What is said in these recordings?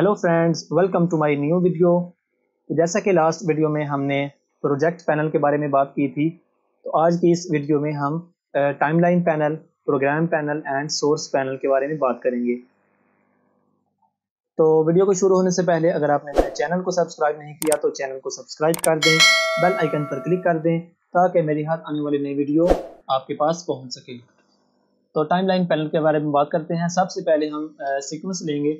Hello friends, welcome to my new video. तो जैसा कि लास्ट वीडियो में हमने प्रोजेक्ट पैनल के बारे में बात की थी, तो आज की इस वीडियो में हम timeline panel, program panel and source panel के बारे में बात करेंगे। तो वीडियो को शुरू होने से पहले अगर आपने मेरे चैनल को सब्सक्राइब नहीं किया तो चैनल को सब्सक्राइब कर दें, बेल आइकन पर क्लिक कर दें ताकि मेरी हर आने वाली नई वीडियो आपके पास पहुँच सके। तो टाइमलाइन पैनल के बारे में बात करते हैं। सबसे पहले हम सीक्वेंस लेंगे,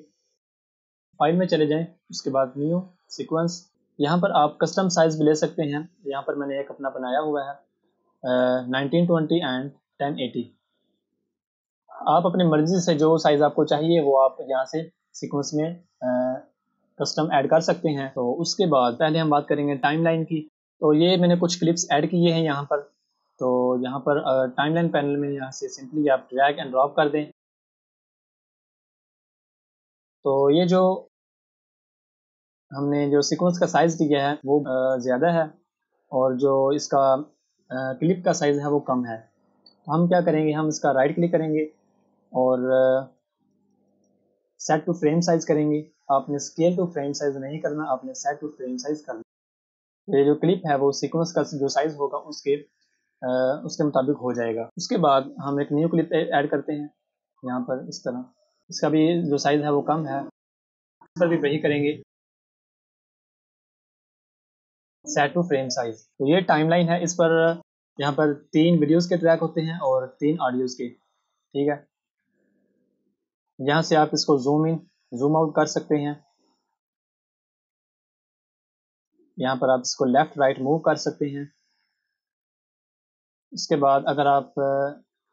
फाइल में चले जाएं, उसके बाद न्यू सीक्वेंस। यहाँ पर आप कस्टम साइज भी ले सकते हैं। यहाँ पर मैंने एक अपना बनाया हुआ है 1920 एंड 1080। आप अपनी मर्जी से जो साइज़ आपको चाहिए वो आप यहाँ से सीक्वेंस में कस्टम ऐड कर सकते हैं। तो उसके बाद पहले हम बात करेंगे टाइमलाइन की। तो ये मैंने कुछ क्लिप्स ऐड किए हैं यहाँ पर। तो यहाँ पर टाइमलाइन पैनल में यहाँ से सिंपली आप ड्रैग एंड ड्रॉप कर दें। तो ये जो हमने जो सीक्वेंस का साइज़ दिया है वो ज़्यादा है और जो इसका क्लिप का साइज़ है वो कम है। तो हम क्या करेंगे, हम इसका राइट क्लिक करेंगे और सेट टू फ्रेम साइज़ करेंगे। आपने स्केल टू फ्रेम साइज़ नहीं करना, आपने सेट टू फ्रेम साइज़ करना। ये जो क्लिप है वो सीक्वेंस का जो साइज़ होगा उसके मुताबिक हो जाएगा। उसके बाद हम एक न्यू क्लिप ऐड करते हैं यहाँ पर इस तरह। इसका भी जो साइज़ है वो कम है, इस पर भी वही करेंगे, सेट टू फ्रेम साइज़। तो ये टाइमलाइन है। इस पर यहाँ पर 3 वीडियोस के ट्रैक होते हैं और 3 ऑडियोज़ के, ठीक है। यहाँ से आप इसको जूम इन जूम आउट कर सकते हैं। यहाँ पर आप इसको लेफ़्ट राइट मूव कर सकते हैं। इसके बाद अगर आप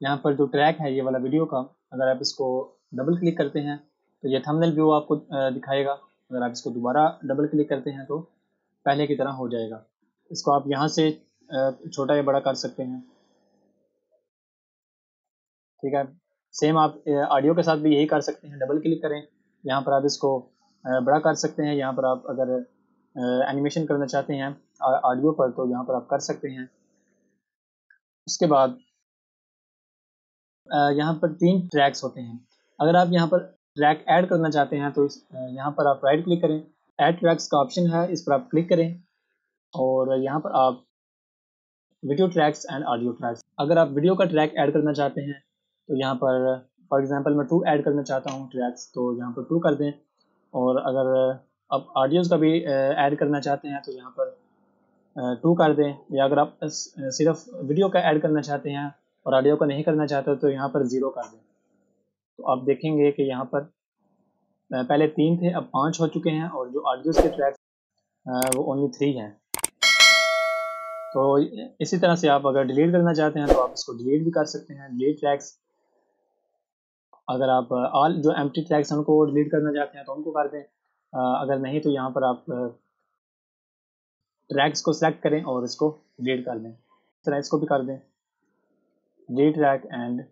यहाँ पर जो ट्रैक है ये वाला वीडियो का, अगर आप इसको डबल क्लिक करते हैं तो ये थंबनेल व्यू आपको दिखाएगा। अगर आप इसको दोबारा डबल क्लिक करते हैं तो पहले की तरह हो जाएगा। इसको आप यहाँ से छोटा या बड़ा कर सकते हैं, ठीक है। सेम आप ऑडियो के साथ भी यही कर सकते हैं। डबल क्लिक करें, यहाँ पर आप इसको बड़ा कर सकते हैं। यहाँ पर आप अगर एनिमेशन करना चाहते हैं ऑडियो पर तो यहाँ पर आप कर सकते हैं। उसके बाद यहाँ पर 3 ट्रैक्स होते हैं। अगर आप यहाँ पर ट्रैक ऐड करना चाहते हैं तो यहाँ पर आप राइट क्लिक करें, ऐड ट्रैक्स का ऑप्शन है, इस पर आप क्लिक करें और यहाँ पर आप video tracks and audio tracks. अगर आप वीडियो का ट्रैक ऐड करना चाहते हैं तो यहाँ पर फॉर एग्जांपल मैं 2 ऐड करना चाहता हूँ ट्रैक्स, तो यहाँ पर 2 कर दें। और अगर आप ऑडियोज़ का भी ऐड करना चाहते हैं तो यहाँ पर 2 कर दें। या अगर आप सिर्फ वीडियो का ऐड करना चाहते हैं और ऑडियो का नहीं करना चाहते तो यहाँ पर 0 कर दें। तो आप देखेंगे कि यहाँ पर पहले 3 थे, अब 5 हो चुके हैं और जो ऑडियोज़ के ट्रैक वो ओनली 3 हैं। तो इसी तरह से आप अगर डिलीट करना चाहते हैं तो आप इसको डिलीट भी कर सकते हैं, डिलीट ट्रैक्स। अगर आप ऑल जो एम्प्टी ट्रैक्स हैं उनको डिलीट करना चाहते हैं तो उनको कर दें। अगर नहीं तो यहाँ पर आप ट्रैक्स को सेलेक्ट करें और इसको डिलीट कर दें। इस तरह इसको भी कर दें, डिलीट ट्रैक एंड।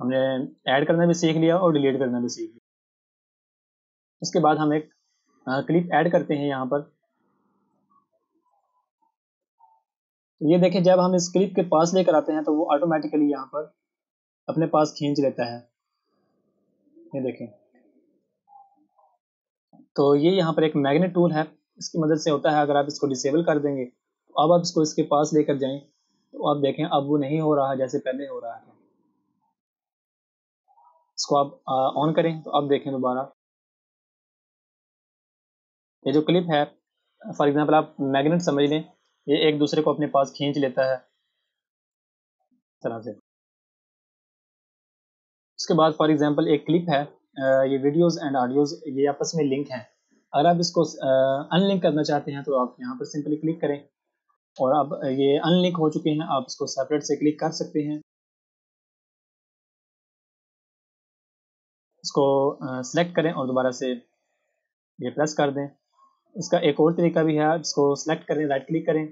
हमने ऐड करना भी सीख लिया और डिलीट करना भी सीख लिया। उसके बाद हम एक क्लिप ऐड करते हैं यहाँ पर। ये देखें, जब हम इस क्लिप के पास लेकर आते हैं तो वो ऑटोमेटिकली यहाँ पर अपने पास खींच लेता है। ये देखें, तो ये यहाँ पर एक मैग्नेट टूल है, इसकी मदद से होता है। अगर आप इसको डिसेबल कर देंगे तो अब आप इसको इसके पास लेकर जाएं तो आप देखें अब वो नहीं हो रहा जैसे पहले हो रहा था। इसको आप ऑन करें तो आप देखें दोबारा ये जो क्लिप है, फॉर एग्जांपल आप मैग्नेट समझ लें, ये एक दूसरे को अपने पास खींच लेता है इस तरह से। उसके बाद फॉर एग्जांपल एक क्लिप है, ये वीडियोस एंड ऑडियोज ये आपस में लिंक हैं। अगर आप इसको अनलिंक करना चाहते हैं तो आप यहाँ पर सिंपली क्लिक करें और अब ये अनलिंक हो चुके हैं। आप इसको सेपरेट से क्लिक कर सकते हैं, इसको सेलेक्ट करें और दोबारा से ये प्रेस कर दें। इसका एक और तरीका भी है, इसको सेलेक्ट करें, राइट क्लिक करें,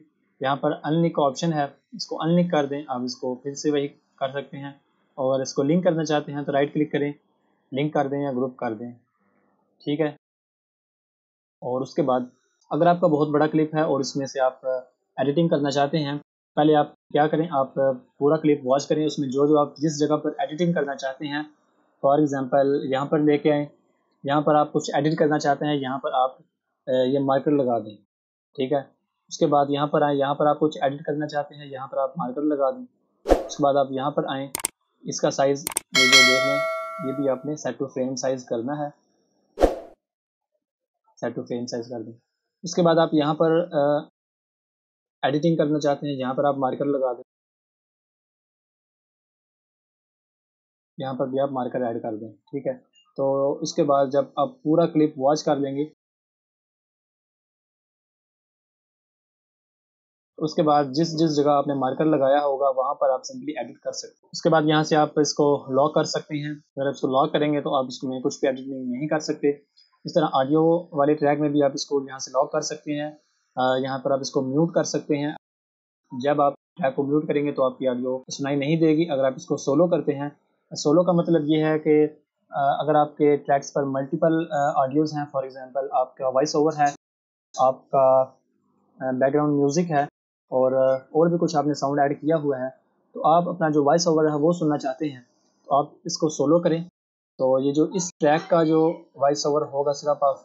यहाँ पर अनलिंक का ऑप्शन है, इसको अनलिंक कर दें। आप इसको फिर से वही कर सकते हैं। और इसको लिंक करना चाहते हैं तो राइट क्लिक करें, लिंक कर दें या ग्रुप कर दें, ठीक है। और उसके बाद अगर आपका बहुत बड़ा क्लिप है और इसमें से आप एडिटिंग करना चाहते हैं, पहले आप क्या करें, आप पूरा क्लिप वॉच करें, उसमें जो जो आप जिस जगह पर एडिटिंग करना चाहते हैं फॉर एग्जांपल यहाँ पर लेके आएँ, यहाँ पर आप कुछ एडिट करना चाहते हैं, यहाँ पर आप ये मार्कर लगा दें, ठीक है। उसके बाद यहाँ पर आएँ, यहाँ पर आप कुछ एडिट करना चाहते हैं, यहाँ पर आप मार्कर लगा दें। उसके बाद आप यहाँ पर आएँ, इसका साइज़ ये जो देख लें, ये भी आपने सेट टू फ्रेम साइज़ करना है, सेट टू फ्रेम साइज़ कर दें। उसके बाद आप यहाँ पर एडिटिंग करना चाहते हैं, यहाँ पर आप मार्कर लगा दें, यहाँ पर भी आप मार्कर ऐड कर दें, ठीक है। तो उसके बाद जब आप पूरा क्लिप वॉच कर लेंगे, उसके बाद जिस जिस जगह आपने मार्कर लगाया होगा वहाँ पर आप सिंपली एडिट कर सकते हैं। उसके बाद यहाँ से आप इसको लॉक कर सकते हैं, अगर इसको लॉक करेंगे तो आप इसमें कुछ भी एडिटिंग नहीं कर सकते। इस तरह ऑडियो वाले ट्रैक में भी आप इसको यहाँ से लॉक कर सकते हैं, यहाँ पर आप इसको म्यूट कर सकते हैं। जब आप ट्रैक को म्यूट करेंगे तो आपकी ऑडियो सुनाई नहीं देगी। अगर आप इसको सोलो करते हैं, सोलो का मतलब ये है कि अगर आपके ट्रैक्स पर मल्टीपल ऑडियोज़ हैं, फॉर एग्जांपल आपका वॉइस ओवर है, आपका बैकग्राउंड म्यूज़िक है और भी कुछ आपने साउंड ऐड किया हुआ है, तो आप अपना जो वॉइस ओवर है वो सुनना चाहते हैं, तो आप इसको सोलो करें। तो ये जो इस ट्रैक का जो वॉइस ओवर होगा सिर्फ आप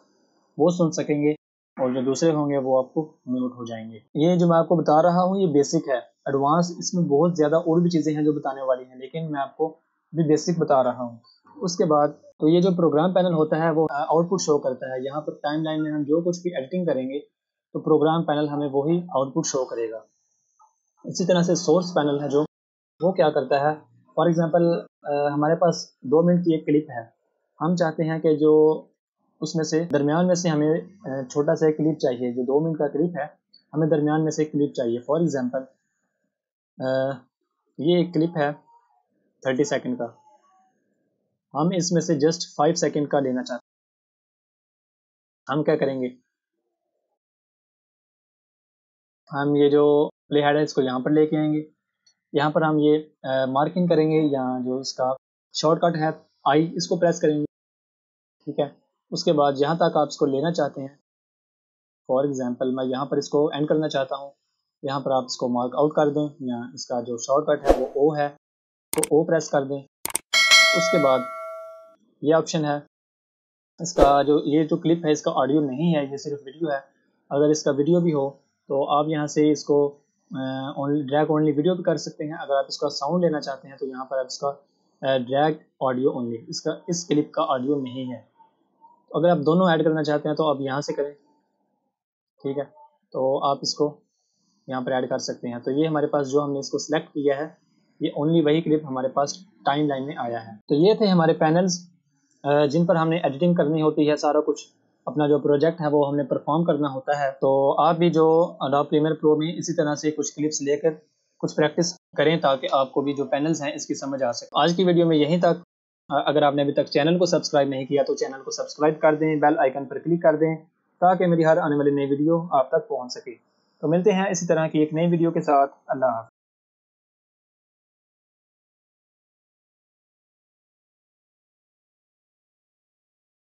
वो सुन सकेंगे और जो दूसरे होंगे वो आपको म्यूट हो जाएंगे। ये जो मैं आपको बता रहा हूँ ये बेसिक है, एडवांस इसमें बहुत ज़्यादा और भी चीज़ें हैं जो बताने वाली हैं, लेकिन मैं आपको भी बेसिक बता रहा हूँ। उसके बाद तो ये जो प्रोग्राम पैनल होता है वो आउटपुट शो करता है। यहाँ पर टाइमलाइन में हम जो कुछ भी एडिटिंग करेंगे तो प्रोग्राम पैनल हमें वही आउटपुट शो करेगा। इसी तरह से सोर्स पैनल है जो वो क्या करता है, फॉर एग्जांपल हमारे पास 2 मिनट की एक क्लिप है, हम चाहते हैं कि जो उसमें से दरमियान में से हमें छोटा सा क्लिप चाहिए, जो 2 मिनट का क्लिप है हमें दरमियान में से क्लिप चाहिए। फॉर एग्जांपल ये एक क्लिप है 30 सेकंड का, हम इसमें से जस्ट 5 सेकंड का लेना चाहते हैं। हम क्या करेंगे, हम ये जो प्ले हेड है इसको यहाँ पर लेके आएंगे, यहाँ पर हम ये मार्किंग करेंगे, यहाँ जो इसका शॉर्टकट है आई इसको प्रेस करेंगे, ठीक है। उसके बाद यहाँ तक आप इसको लेना चाहते हैं, फॉर एग्जांपल मैं यहाँ पर इसको एंड करना चाहता हूँ, यहाँ पर आप इसको मार्क आउट कर दें, यहाँ इसका जो शॉर्टकट है वो ओ है, तो ओ प्रेस कर दें। उसके बाद ये ऑप्शन है, इसका जो ये जो क्लिप है इसका ऑडियो नहीं है, ये सिर्फ वीडियो है। अगर इसका वीडियो भी हो तो आप यहाँ से इसको ड्रैग ओनली वीडियो भी कर सकते हैं। अगर आप इसका साउंड लेना चाहते हैं तो यहाँ पर आप इसका ड्रैग ऑडियो ओनली, इसका इस क्लिप का ऑडियो नहीं है। तो अगर आप दोनों ऐड करना चाहते हैं तो आप यहाँ से करें, ठीक है। तो आप इसको यहाँ पर ऐड कर सकते हैं। तो ये हमारे पास जो हमने इसको सिलेक्ट किया है ये ओनली वही क्लिप हमारे पास टाइम लाइन में आया है। तो ये थे हमारे पैनल्स जिन पर हमने एडिटिंग करनी होती है, सारा कुछ अपना जो प्रोजेक्ट है वो हमने परफॉर्म करना होता है। तो आप भी जो Adobe Premiere Pro में इसी तरह से कुछ क्लिप्स लेकर कुछ प्रैक्टिस करें ताकि आपको भी जो पैनल्स हैं इसकी समझ आ सके। आज की वीडियो में यहीं तक। अगर आपने अभी तक चैनल को सब्सक्राइब नहीं किया तो चैनल को सब्सक्राइब कर दें, बेल आइकन पर क्लिक कर दें ताकि मेरी हर आने वाली नई वीडियो आप तक पहुँच सके। तो मिलते हैं इसी तरह की एक नई वीडियो के साथ। अल्लाह हाफ़िज़।